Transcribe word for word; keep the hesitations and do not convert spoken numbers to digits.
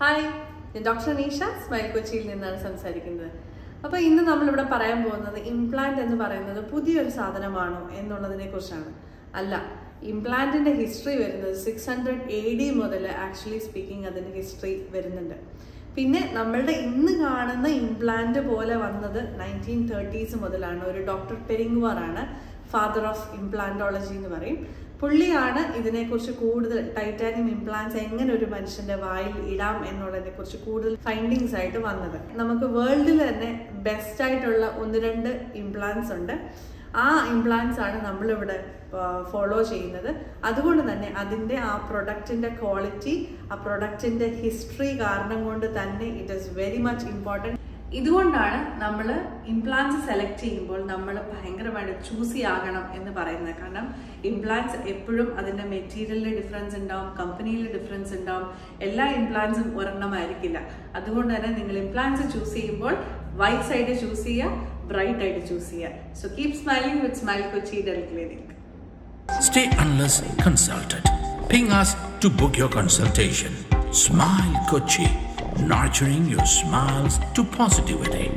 Hi, I'm Doctor Nisha, Smile Kochi. Today we are going to talk about implant and the implant history is six hundred A D actually speaking history. The implant in nineteen thirties. Doctor Peringwar, father of implantology. Pully Ada, Idene Kosakud, titanium implants, and a dimension of while Idam and Noda Kosakud findings out of another. Namaka world best title under implants under. Ah, implants are a number of follow chain. That's why the product in the quality, a product in the history, it is very much important. This is the implants select choose implants material difference company difference implants implants choose white side choose bright side choose. So keep smiling with Smile Kochi Dental Clinic. Stay unless consulted. Ping us to book your consultation. Smile Kochi. Nurturing your smiles to positivity.